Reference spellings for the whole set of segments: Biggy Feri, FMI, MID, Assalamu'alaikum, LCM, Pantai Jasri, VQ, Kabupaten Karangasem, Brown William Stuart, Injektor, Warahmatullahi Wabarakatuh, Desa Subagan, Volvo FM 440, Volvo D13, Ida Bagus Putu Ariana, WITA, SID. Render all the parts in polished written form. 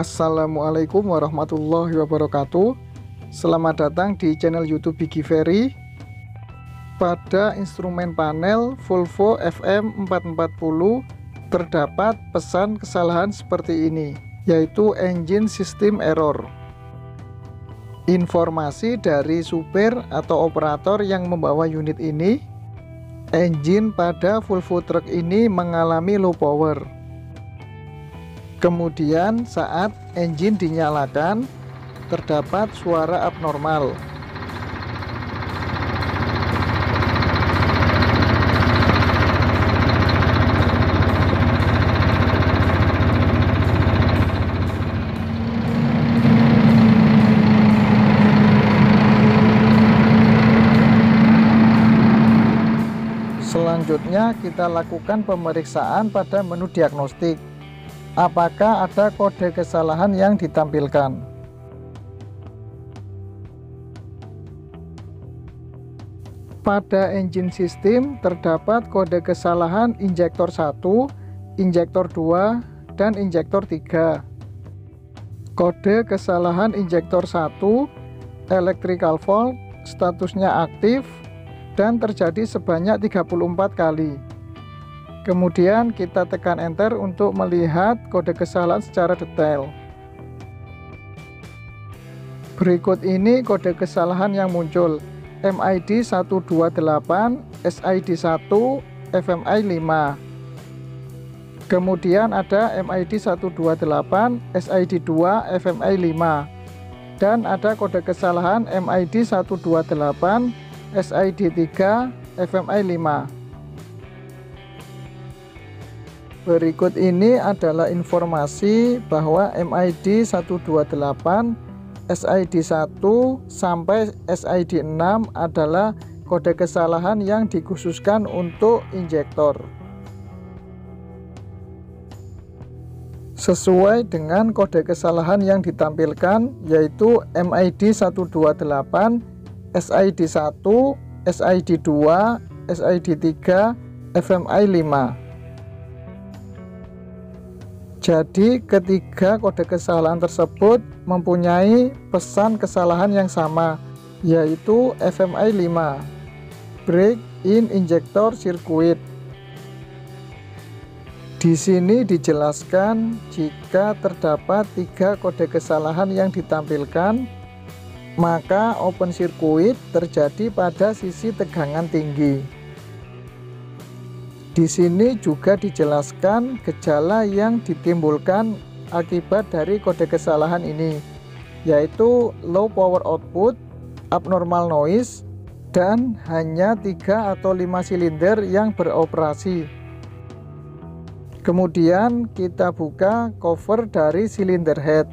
Assalamualaikum warahmatullahi wabarakatuh. Selamat datang di channel YouTube Biggy Feri. Pada instrumen panel Volvo FM 440 terdapat pesan kesalahan seperti ini, yaitu engine system error. Informasi dari supir atau operator yang membawa unit ini, engine pada Volvo truk ini mengalami low power. Kemudian saat engine dinyalakan, terdapat suara abnormal. Selanjutnya kita lakukan pemeriksaan pada menu diagnostik. Apakah ada kode kesalahan yang ditampilkan? Pada engine system terdapat kode kesalahan injektor 1, injektor 2, dan injektor 3. Kode kesalahan injektor 1, electrical fault, statusnya aktif, dan terjadi sebanyak 34 kali. Kemudian kita tekan enter untuk melihat kode kesalahan secara detail. Berikut ini kode kesalahan yang muncul: MID 128, SID 1, FMI 5. Kemudian ada MID 128, SID 2, FMI 5. Dan ada kode kesalahan MID 128, SID 3, FMI 5. Berikut ini adalah informasi bahwa MID 128, SID 1 sampai SID 6 adalah kode kesalahan yang dikhususkan untuk injektor. Sesuai dengan kode kesalahan yang ditampilkan, yaitu MID 128, SID 1, SID 2, SID 3, FMI 5. Jadi ketiga kode kesalahan tersebut mempunyai pesan kesalahan yang sama, yaitu FMI 5, Break in Injector Circuit. Di sini dijelaskan jika terdapat 3 kode kesalahan yang ditampilkan, maka open circuit terjadi pada sisi tegangan tinggi. Di sini juga dijelaskan gejala yang ditimbulkan akibat dari kode kesalahan ini, yaitu low power output, abnormal noise, dan hanya 3 atau 5 silinder yang beroperasi. Kemudian kita buka cover dari silinder head.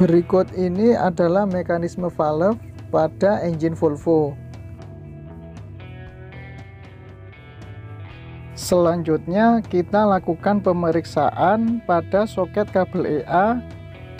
Berikut ini adalah mekanisme valve pada engine Volvo. Selanjutnya kita lakukan pemeriksaan pada soket kabel EA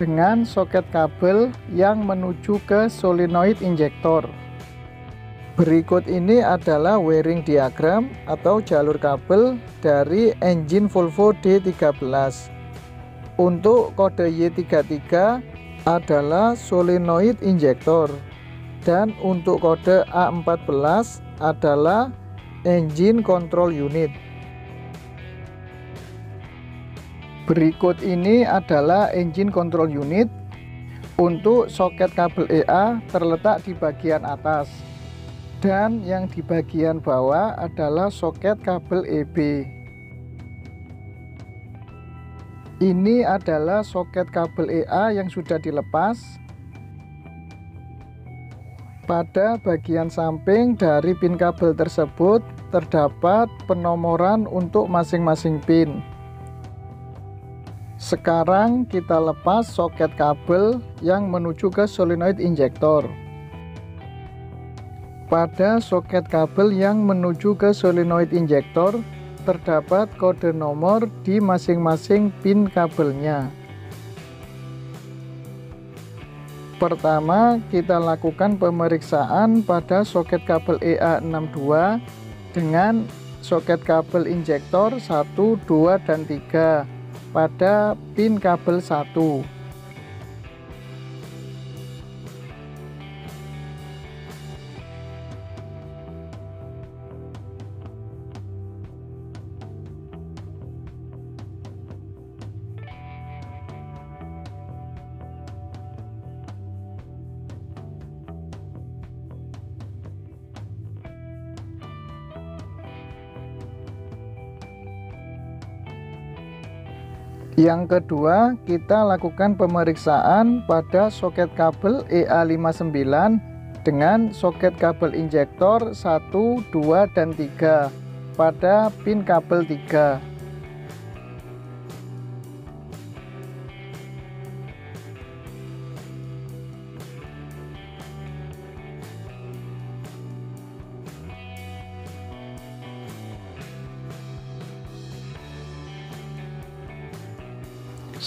dengan soket kabel yang menuju ke solenoid injektor. Berikut ini adalah wiring diagram atau jalur kabel dari engine Volvo D13. Untuk kode Y33 adalah solenoid injektor, dan untuk kode A14 adalah engine control unit. Berikut ini adalah engine control unit. Untuk soket kabel EA terletak di bagian atas, dan yang di bagian bawah adalah soket kabel EB. Ini adalah soket kabel EA yang sudah dilepas. Pada bagian samping dari pin kabel tersebut terdapat penomoran untuk masing-masing pin. Sekarang kita lepas soket kabel yang menuju ke solenoid injektor. Pada soket kabel yang menuju ke solenoid injektor terdapat kode nomor di masing-masing pin kabelnya. Pertama, kita lakukan pemeriksaan pada soket kabel EA62 dengan soket kabel injektor 1, 2, dan 3. pada pin kabel 1. Yang kedua, kita lakukan pemeriksaan pada soket kabel EA59 dengan soket kabel injektor 1, 2, dan 3 pada pin kabel 3.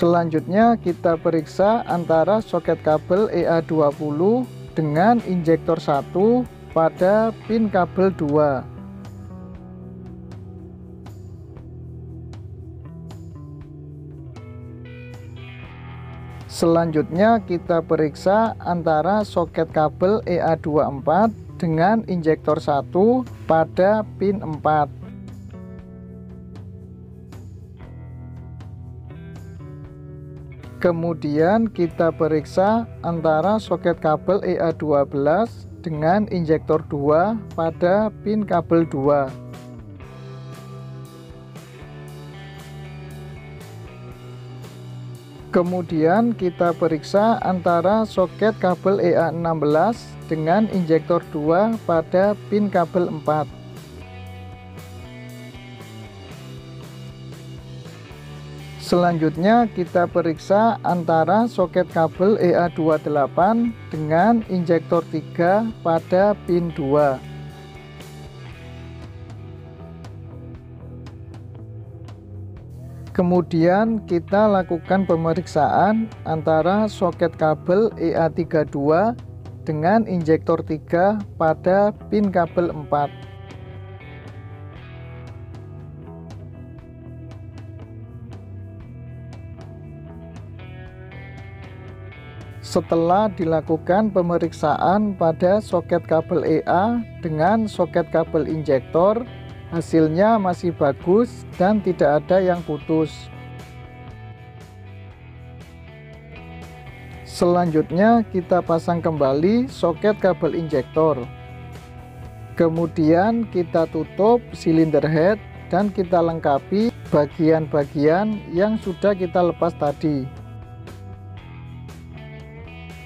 Selanjutnya kita periksa antara soket kabel EA20 dengan injektor 1 pada pin kabel 2. Selanjutnya kita periksa antara soket kabel EA24 dengan injektor 1 pada pin 4. Kemudian kita periksa antara soket kabel EA12 dengan injektor 2 pada pin kabel 2. Kemudian kita periksa antara soket kabel EA16 dengan injektor 2 pada pin kabel 4. Selanjutnya kita periksa antara soket kabel EA28 dengan injektor 3 pada pin 2. Kemudian kita lakukan pemeriksaan antara soket kabel EA32 dengan injektor 3 pada pin kabel 4. Setelah dilakukan pemeriksaan pada soket kabel EA dengan soket kabel injektor, hasilnya masih bagus dan tidak ada yang putus. Selanjutnya kita pasang kembali soket kabel injektor. Kemudian kita tutup silinder head dan kita lengkapi bagian-bagian yang sudah kita lepas tadi.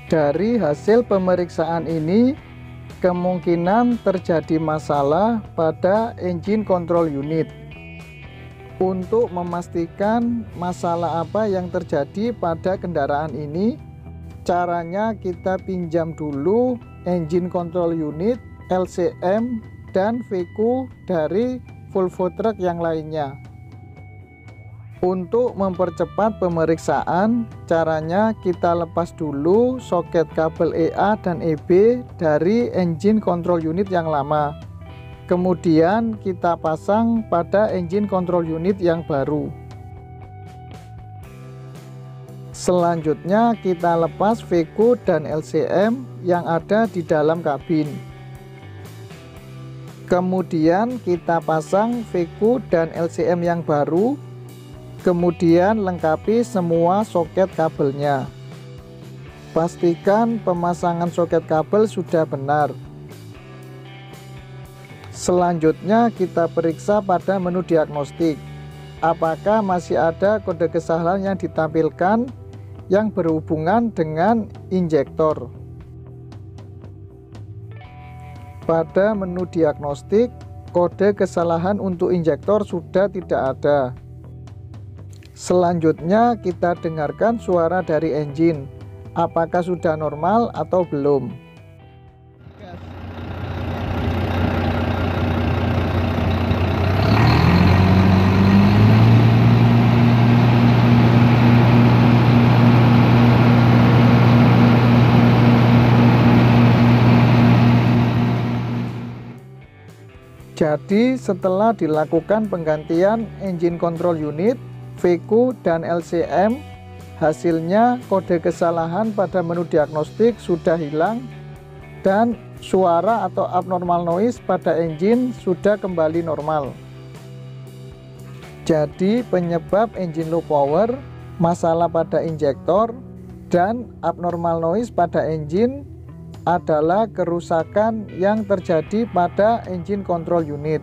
Dari hasil pemeriksaan ini, kemungkinan terjadi masalah pada engine control unit. Untuk memastikan masalah apa yang terjadi pada kendaraan ini, caranya kita pinjam dulu engine control unit, LCM, dan VQ dari Volvo Truck yang lainnya. Untuk mempercepat pemeriksaan, caranya kita lepas dulu soket kabel EA dan EB dari engine control unit yang lama. Kemudian kita pasang pada engine control unit yang baru. Selanjutnya kita lepas VQ dan LCM yang ada di dalam kabin. Kemudian kita pasang VQ dan LCM yang baru. Kemudian lengkapi semua soket kabelnya. Pastikan pemasangan soket kabel sudah benar. Selanjutnya kita periksa pada menu diagnostik, apakah masih ada kode kesalahan yang ditampilkan yang berhubungan dengan injektor. Pada menu diagnostik, kode kesalahan untuk injektor sudah tidak ada. Selanjutnya kita dengarkan suara dari engine, apakah sudah normal atau belum. Jadi setelah dilakukan penggantian engine control unit, VQ dan LCM, hasilnya kode kesalahan pada menu diagnostik sudah hilang dan suara atau abnormal noise pada engine sudah kembali normal. Jadi penyebab engine low power, masalah pada injektor, dan abnormal noise pada engine adalah kerusakan yang terjadi pada engine control unit.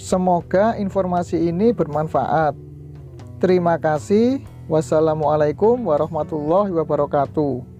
Semoga informasi ini bermanfaat. Terima kasih. Wassalamualaikum warahmatullahi wabarakatuh.